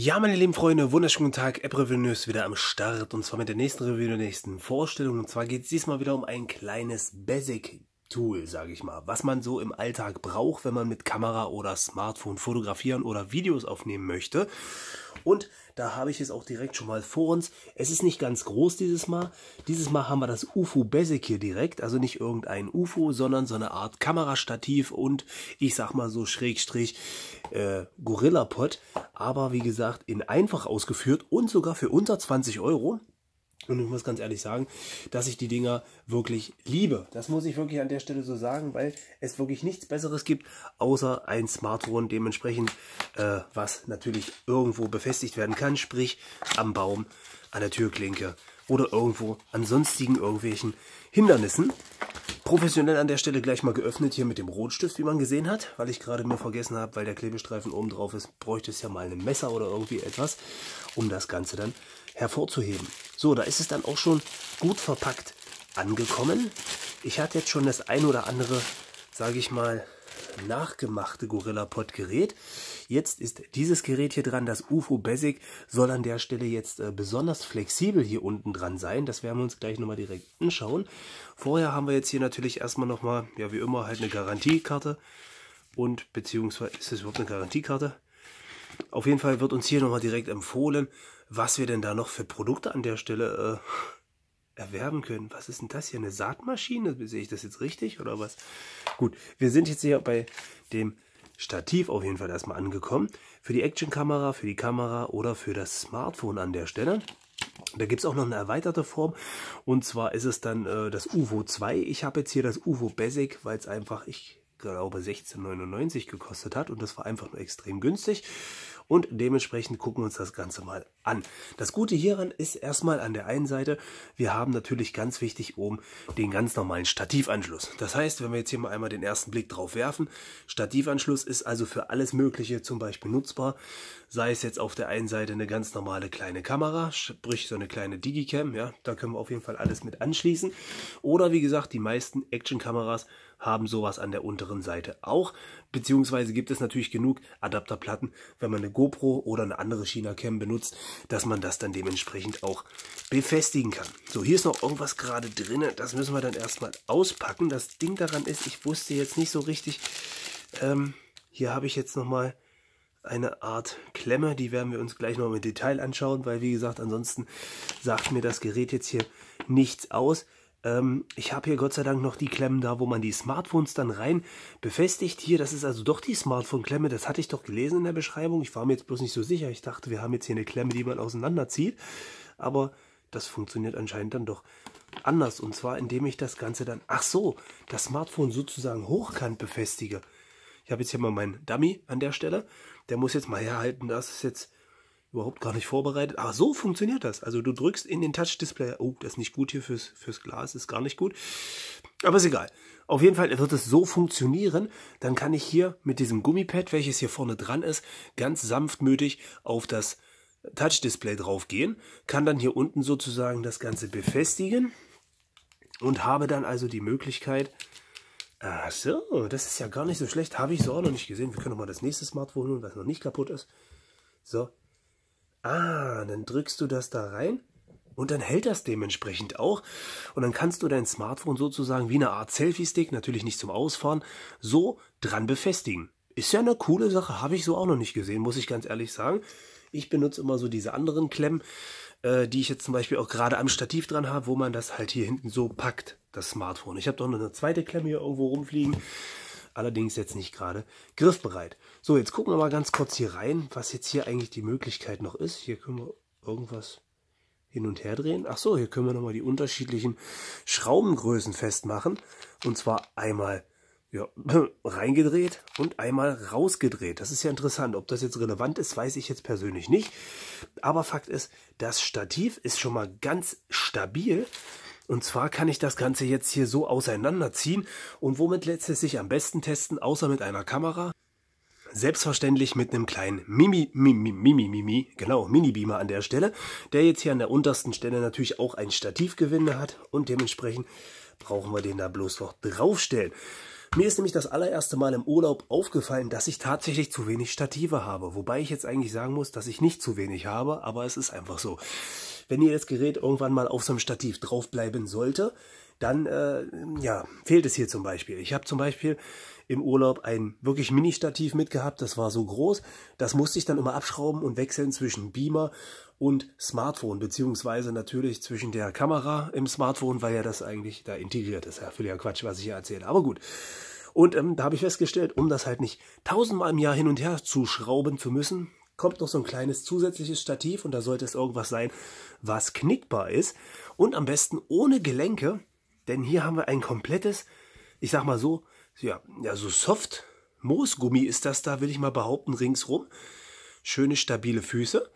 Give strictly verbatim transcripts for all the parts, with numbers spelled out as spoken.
Ja, meine lieben Freunde, wunderschönen guten Tag, AppReviewNews wieder am Start und zwar mit der nächsten Review, der nächsten Vorstellung und zwar geht es diesmal wieder um ein kleines Basic-Tool, sage ich mal, was man so im Alltag braucht, wenn man mit Kamera oder Smartphone fotografieren oder Videos aufnehmen möchte und da habe ich es auch direkt schon mal vor uns. Es ist nicht ganz groß dieses Mal, dieses Mal haben wir das U F O Basic hier direkt, also nicht irgendein U F O, sondern so eine Art Kamerastativ und ich sag mal so Schrägstrich äh, Gorillapod, aber wie gesagt in einfach ausgeführt und sogar für unter zwanzig Euro. Und ich muss ganz ehrlich sagen, dass ich die Dinger wirklich liebe. Das muss ich wirklich an der Stelle so sagen, weil es wirklich nichts Besseres gibt, außer ein Smartphone dementsprechend, äh, was natürlich irgendwo befestigt werden kann, sprich am Baum, an der Türklinke oder irgendwo an sonstigen irgendwelchen Hindernissen. Professionell an der Stelle gleich mal geöffnet hier mit dem Rotstift, wie man gesehen hat, weil ich gerade mir vergessen habe, weil der Klebestreifen oben drauf ist, bräuchte es ja mal ein Messer oder irgendwie etwas, um das Ganze dann hervorzuheben. So, da ist es dann auch schon gut verpackt angekommen. Ich hatte jetzt schon das ein oder andere, sage ich mal, nachgemachte Gorillapod-Gerät. Jetzt ist dieses Gerät hier dran, das U F O Basic, soll an der Stelle jetzt äh, besonders flexibel hier unten dran sein. Das werden wir uns gleich nochmal direkt anschauen. Vorher haben wir jetzt hier natürlich erstmal nochmal, ja wie immer, halt eine Garantiekarte. Und beziehungsweise, ist das überhaupt eine Garantiekarte? Auf jeden Fall wird uns hier nochmal direkt empfohlen, was wir denn da noch für Produkte an der Stelle äh, erwerben können. Was ist denn das hier? Eine Saatmaschine? Sehe ich das jetzt richtig oder was? Gut, wir sind jetzt hier bei dem Stativ auf jeden Fall erstmal angekommen. Für die Actionkamera, für die Kamera oder für das Smartphone an der Stelle. Da gibt es auch noch eine erweiterte Form und zwar ist es dann äh, das U V O zwei. Ich habe jetzt hier das U V O Basic, weil es einfach, ich glaube, sechzehn neunundneunzig gekostet hat und das war einfach nur extrem günstig. Und dementsprechend gucken wir uns das Ganze mal an. Das Gute hieran ist erstmal an der einen Seite, wir haben natürlich ganz wichtig oben den ganz normalen Stativanschluss. Das heißt, wenn wir jetzt hier mal einmal den ersten Blick drauf werfen, Stativanschluss ist also für alles Mögliche zum Beispiel nutzbar. Sei es jetzt auf der einen Seite eine ganz normale kleine Kamera, sprich so eine kleine Digicam, ja, da können wir auf jeden Fall alles mit anschließen. Oder wie gesagt, die meisten Actionkameras haben sowas an der unteren Seite auch. Beziehungsweise gibt es natürlich genug Adapterplatten, wenn man eine GoPro oder eine andere China-Cam benutzt, dass man das dann dementsprechend auch befestigen kann. So, hier ist noch irgendwas gerade drin. Das müssen wir dann erstmal auspacken. Das Ding daran ist, ich wusste jetzt nicht so richtig. Ähm, hier habe ich jetzt nochmal eine Art Klemme. Die werden wir uns gleich noch im Detail anschauen, weil wie gesagt, ansonsten sagt mir das Gerät jetzt hier nichts aus. Ich habe hier Gott sei Dank noch die Klemmen da, wo man die Smartphones dann rein befestigt. Hier, das ist also doch die Smartphone-Klemme. Das hatte ich doch gelesen in der Beschreibung. Ich war mir jetzt bloß nicht so sicher. Ich dachte, wir haben jetzt hier eine Klemme, die man auseinanderzieht. Aber das funktioniert anscheinend dann doch anders. Und zwar, indem ich das Ganze dann, ach so, das Smartphone sozusagen hochkant befestige. Ich habe jetzt hier mal meinen Dummy an der Stelle. Der muss jetzt mal herhalten. Das ist jetzt überhaupt gar nicht vorbereitet. Aber so funktioniert das. Also du drückst in den Touch-Display. Oh, das ist nicht gut hier fürs, fürs Glas. Ist gar nicht gut. Aber ist egal. Auf jeden Fall wird es so funktionieren. Dann kann ich hier mit diesem Gummipad, welches hier vorne dran ist, ganz sanftmütig auf das Touch-Display drauf gehen. Kann dann hier unten sozusagen das Ganze befestigen. Und habe dann also die Möglichkeit... Ach so, das ist ja gar nicht so schlecht. Habe ich so auch noch nicht gesehen. Wir können noch mal das nächste Smartphone holen, was noch nicht kaputt ist. So. Ah, dann drückst du das da rein und dann hält das dementsprechend auch. Und dann kannst du dein Smartphone sozusagen wie eine Art Selfie-Stick, natürlich nicht zum Ausfahren, so dran befestigen. Ist ja eine coole Sache, habe ich so auch noch nicht gesehen, muss ich ganz ehrlich sagen. Ich benutze immer so diese anderen Klemmen, äh, die ich jetzt zum Beispiel auch gerade am Stativ dran habe, wo man das halt hier hinten so packt, das Smartphone. Ich habe doch noch eine zweite Klemme hier irgendwo rumfliegen. Allerdings jetzt nicht gerade griffbereit. So, jetzt gucken wir mal ganz kurz hier rein, was jetzt hier eigentlich die Möglichkeit noch ist. Hier können wir irgendwas hin und her drehen. Ach so, hier können wir nochmal die unterschiedlichen Schraubengrößen festmachen. Und zwar einmal ja, reingedreht und einmal rausgedreht. Das ist ja interessant. Ob das jetzt relevant ist, weiß ich jetzt persönlich nicht. Aber Fakt ist, das Stativ ist schon mal ganz stabil. Und zwar kann ich das Ganze jetzt hier so auseinanderziehen und womit lässt es sich am besten testen, außer mit einer Kamera? Selbstverständlich mit einem kleinen Mimi, Mimi, Mimi, Mimi, genau, Mini-Beamer an der Stelle, der jetzt hier an der untersten Stelle natürlich auch ein Stativgewinde hat und dementsprechend brauchen wir den da bloß noch draufstellen. Mir ist nämlich das allererste Mal im Urlaub aufgefallen, dass ich tatsächlich zu wenig Stative habe. Wobei ich jetzt eigentlich sagen muss, dass ich nicht zu wenig habe, aber es ist einfach so. Wenn ihr das Gerät irgendwann mal auf so einem Stativ draufbleiben sollte, dann äh, ja, fehlt es hier zum Beispiel. Ich habe zum Beispiel im Urlaub ein wirklich Mini-Stativ mitgehabt, das war so groß, das musste ich dann immer abschrauben und wechseln zwischen Beamer und Smartphone, beziehungsweise natürlich zwischen der Kamera im Smartphone, weil ja das eigentlich da integriert ist. Ja, völliger Quatsch, was ich hier erzähle, aber gut. Und ähm, da habe ich festgestellt, um das halt nicht tausendmal im Jahr hin und her zu schrauben zu müssen, kommt noch so ein kleines zusätzliches Stativ und da sollte es irgendwas sein, was knickbar ist und am besten ohne Gelenke. Denn hier haben wir ein komplettes, ich sag mal so, ja, ja so soft Moosgummi ist das da, will ich mal behaupten, ringsrum. Schöne, stabile Füße.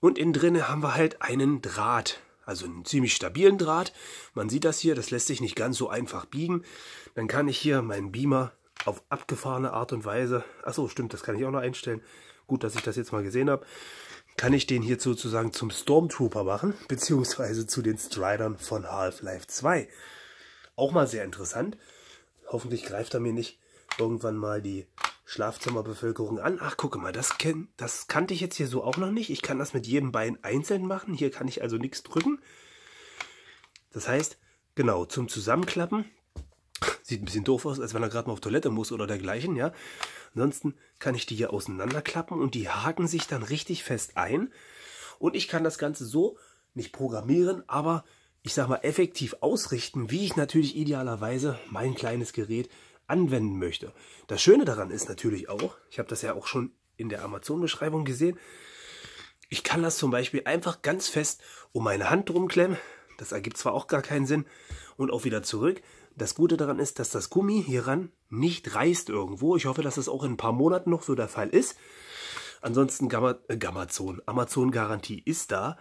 Und innen drin haben wir halt einen Draht, also einen ziemlich stabilen Draht. Man sieht das hier, das lässt sich nicht ganz so einfach biegen. Dann kann ich hier meinen Beamer auf abgefahrene Art und Weise, achso, stimmt, das kann ich auch noch einstellen. Gut, dass ich das jetzt mal gesehen habe. Kann ich den hier sozusagen zum Stormtrooper machen, beziehungsweise zu den Stridern von Half-Life zwei. Auch mal sehr interessant. Hoffentlich greift er mir nicht irgendwann mal die Schlafzimmerbevölkerung an. Ach, gucke mal, das, kenn, das kannte ich jetzt hier so auch noch nicht. Ich kann das mit jedem Bein einzeln machen. Hier kann ich also nichts drücken. Das heißt, genau, zum Zusammenklappen. Sieht ein bisschen doof aus, als wenn er gerade mal auf Toilette muss oder dergleichen. Ja. Ansonsten kann ich die hier auseinanderklappen und die haken sich dann richtig fest ein. Und ich kann das Ganze so nicht programmieren, aber ich sag mal, effektiv ausrichten, wie ich natürlich idealerweise mein kleines Gerät anwenden möchte. Das Schöne daran ist natürlich auch, ich habe das ja auch schon in der Amazon-Beschreibung gesehen, ich kann das zum Beispiel einfach ganz fest um meine Hand drum klemmen. Das ergibt zwar auch gar keinen Sinn und auch wieder zurück. Das Gute daran ist, dass das Gummi hieran nicht reißt irgendwo. Ich hoffe, dass das auch in ein paar Monaten noch so der Fall ist. Ansonsten Gamma, äh, Gamazon, Amazon-Garantie ist da.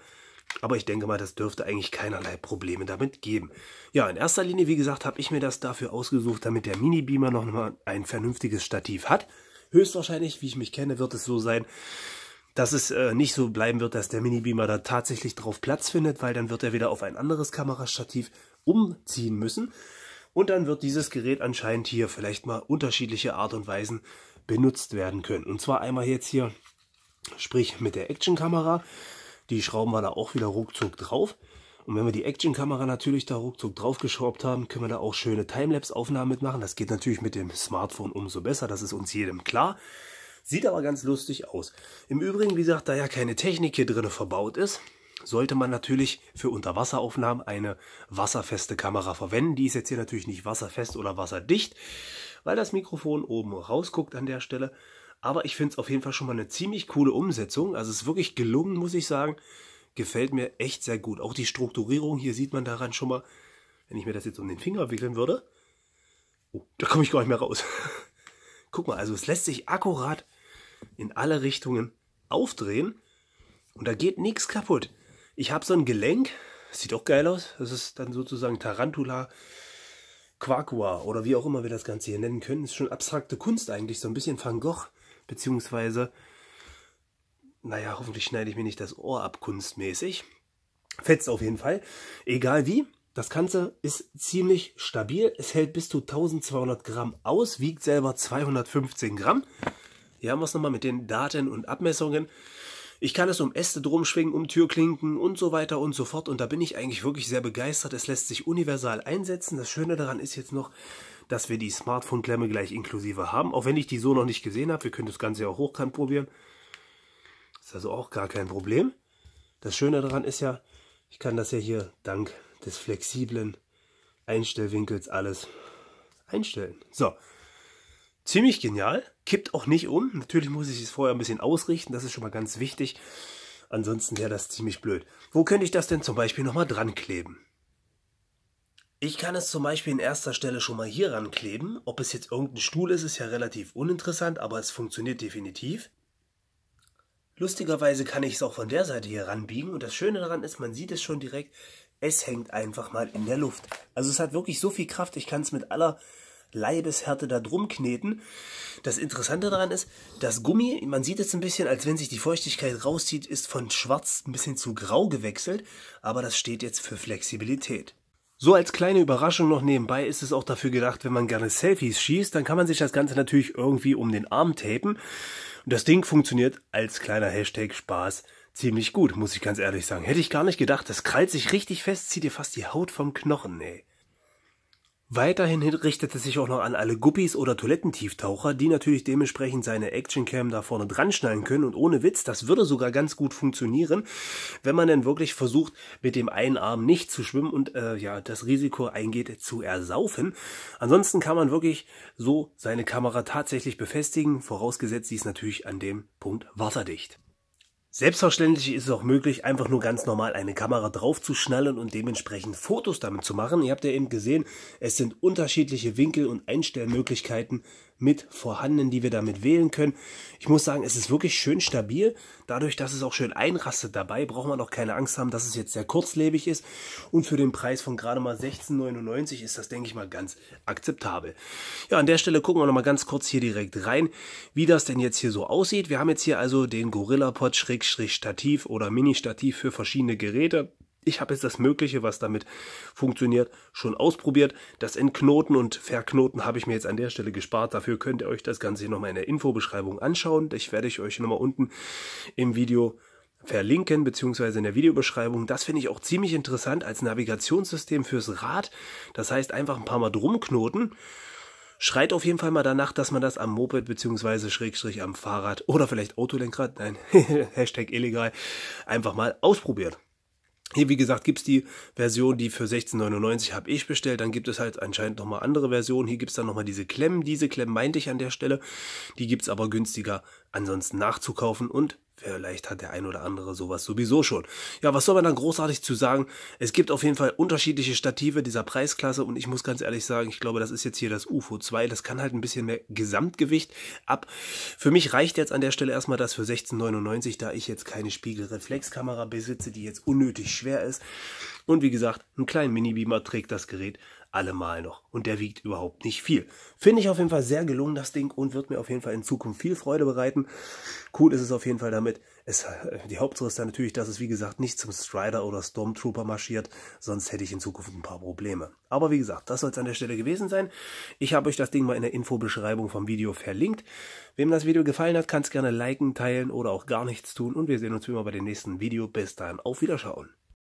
Aber ich denke mal, das dürfte eigentlich keinerlei Probleme damit geben. Ja, in erster Linie, wie gesagt, habe ich mir das dafür ausgesucht, damit der Mini-Beamer noch mal ein vernünftiges Stativ hat. Höchstwahrscheinlich, wie ich mich kenne, wird es so sein, dass es äh, nicht so bleiben wird, dass der Mini-Beamer da tatsächlich drauf Platz findet, weil dann wird er wieder auf ein anderes Kamerastativ umziehen müssen. Und dann wird dieses Gerät anscheinend hier vielleicht mal unterschiedliche Art und Weisen benutzt werden können. Und zwar einmal jetzt hier, sprich mit der Action-Kamera. Die schrauben wir da auch wieder ruckzuck drauf. Und wenn wir die Action-Kamera natürlich da ruckzuck drauf geschraubt haben, können wir da auch schöne Timelapse-Aufnahmen mitmachen. Das geht natürlich mit dem Smartphone umso besser, das ist uns jedem klar. Sieht aber ganz lustig aus. Im Übrigen, wie gesagt, da ja keine Technik hier drin verbaut ist, sollte man natürlich für Unterwasseraufnahmen eine wasserfeste Kamera verwenden. Die ist jetzt hier natürlich nicht wasserfest oder wasserdicht, weil das Mikrofon oben rausguckt an der Stelle. Aber ich finde es auf jeden Fall schon mal eine ziemlich coole Umsetzung. Also es ist wirklich gelungen, muss ich sagen. Gefällt mir echt sehr gut. Auch die Strukturierung, hier sieht man daran schon mal, wenn ich mir das jetzt um den Finger wickeln würde. Oh, da komme ich gar nicht mehr raus. Guck mal, also es lässt sich akkurat in alle Richtungen aufdrehen. Und da geht nichts kaputt. Ich habe so ein Gelenk, das sieht auch geil aus. Das ist dann sozusagen Tarantula. Quarkua oder wie auch immer wir das Ganze hier nennen können. Das ist schon abstrakte Kunst eigentlich, so ein bisschen Van Gogh. Beziehungsweise, naja, hoffentlich schneide ich mir nicht das Ohr ab, kunstmäßig. Fetzt auf jeden Fall. Egal wie, das Ganze ist ziemlich stabil. Es hält bis zu tausendzweihundert Gramm aus, wiegt selber zweihundertfünfzehn Gramm. Hier haben wir es nochmal mit den Daten und Abmessungen. Ich kann es um Äste drum schwingen, um Türklinken und so weiter und so fort. Und da bin ich eigentlich wirklich sehr begeistert. Es lässt sich universal einsetzen. Das Schöne daran ist jetzt noch, dass wir die Smartphone-Klemme gleich inklusive haben. Auch wenn ich die so noch nicht gesehen habe. Wir können das Ganze ja auch hochkant probieren. Ist also auch gar kein Problem. Das Schöne daran ist ja, ich kann das ja hier dank des flexiblen Einstellwinkels alles einstellen. So, ziemlich genial. Kippt auch nicht um. Natürlich muss ich es vorher ein bisschen ausrichten. Das ist schon mal ganz wichtig. Ansonsten wäre das ziemlich blöd. Wo könnte ich das denn zum Beispiel nochmal dran kleben? Ich kann es zum Beispiel in erster Stelle schon mal hier rankleben. Ob es jetzt irgendein Stuhl ist, ist ja relativ uninteressant, aber es funktioniert definitiv. Lustigerweise kann ich es auch von der Seite hier ranbiegen und das Schöne daran ist, man sieht es schon direkt, es hängt einfach mal in der Luft. Also es hat wirklich so viel Kraft, ich kann es mit aller Leibeshärte da drum kneten. Das Interessante daran ist, das Gummi, man sieht es ein bisschen, als wenn sich die Feuchtigkeit rauszieht, ist von schwarz ein bisschen zu grau gewechselt, aber das steht jetzt für Flexibilität. So als kleine Überraschung noch nebenbei ist es auch dafür gedacht, wenn man gerne Selfies schießt, dann kann man sich das Ganze natürlich irgendwie um den Arm tapen. Und das Ding funktioniert als kleiner Hashtag Spaß ziemlich gut, muss ich ganz ehrlich sagen. Hätte ich gar nicht gedacht, das krallt sich richtig fest, zieht dir fast die Haut vom Knochen, ey. Weiterhin richtet es sich auch noch an alle Guppies oder Toilettentieftaucher, die natürlich dementsprechend seine Actioncam da vorne dran schnallen können. Und ohne Witz, das würde sogar ganz gut funktionieren, wenn man dann wirklich versucht, mit dem einen Arm nicht zu schwimmen und äh, ja das Risiko eingeht, zu ersaufen. Ansonsten kann man wirklich so seine Kamera tatsächlich befestigen, vorausgesetzt sie ist natürlich an dem Punkt wasserdicht. Selbstverständlich ist es auch möglich, einfach nur ganz normal eine Kamera draufzuschnallen und dementsprechend Fotos damit zu machen. Ihr habt ja eben gesehen, es sind unterschiedliche Winkel und Einstellmöglichkeiten mit vorhanden, die wir damit wählen können. Ich muss sagen, es ist wirklich schön stabil. Dadurch, dass es auch schön einrastet dabei, braucht man auch keine Angst haben, dass es jetzt sehr kurzlebig ist. Und für den Preis von gerade mal sechzehn neunundneunzig ist das, denke ich mal, ganz akzeptabel. Ja, an der Stelle gucken wir nochmal ganz kurz hier direkt rein, wie das denn jetzt hier so aussieht. Wir haben jetzt hier also den Gorillapod schräg Stativ oder Mini-Stativ für verschiedene Geräte. Ich habe jetzt das Mögliche, was damit funktioniert, schon ausprobiert. Das Entknoten und Verknoten habe ich mir jetzt an der Stelle gespart. Dafür könnt ihr euch das Ganze nochmal in der Infobeschreibung anschauen. Ich werde ich euch nochmal unten im Video verlinken, beziehungsweise in der Videobeschreibung. Das finde ich auch ziemlich interessant als Navigationssystem fürs Rad. Das heißt, einfach ein paar Mal drumknoten. Schreit auf jeden Fall mal danach, dass man das am Moped beziehungsweise Schrägstrich am Fahrrad oder vielleicht Autolenkrad, nein, Hashtag illegal, einfach mal ausprobiert. Hier, wie gesagt, gibt es die Version, die für sechzehn neunundneunzig habe ich bestellt. Dann gibt es halt anscheinend nochmal andere Versionen. Hier gibt es dann nochmal diese Klemmen. Diese Klemmen meinte ich an der Stelle. Die gibt es aber günstiger ansonsten nachzukaufen und vielleicht hat der ein oder andere sowas sowieso schon. Ja, was soll man dann großartig zu sagen? Es gibt auf jeden Fall unterschiedliche Stative dieser Preisklasse und ich muss ganz ehrlich sagen, ich glaube, das ist jetzt hier das U F O zwei. Das kann halt ein bisschen mehr Gesamtgewicht ab. Für mich reicht jetzt an der Stelle erstmal das für sechzehn neunundneunzig, da ich jetzt keine Spiegelreflexkamera besitze, die jetzt unnötig schwer ist. Und wie gesagt, einen kleinen Mini-Beamer trägt das Gerät allemal noch. Und der wiegt überhaupt nicht viel. Finde ich auf jeden Fall sehr gelungen, das Ding, und wird mir auf jeden Fall in Zukunft viel Freude bereiten. Cool ist es auf jeden Fall damit. Es, die Hauptsache ist dann natürlich, dass es wie gesagt nicht zum Strider oder Stormtrooper marschiert. Sonst hätte ich in Zukunft ein paar Probleme. Aber wie gesagt, das soll es an der Stelle gewesen sein. Ich habe euch das Ding mal in der Infobeschreibung vom Video verlinkt. Wem das Video gefallen hat, kann es gerne liken, teilen oder auch gar nichts tun. Und wir sehen uns wie immer bei dem nächsten Video. Bis dahin, auf Wiederschauen.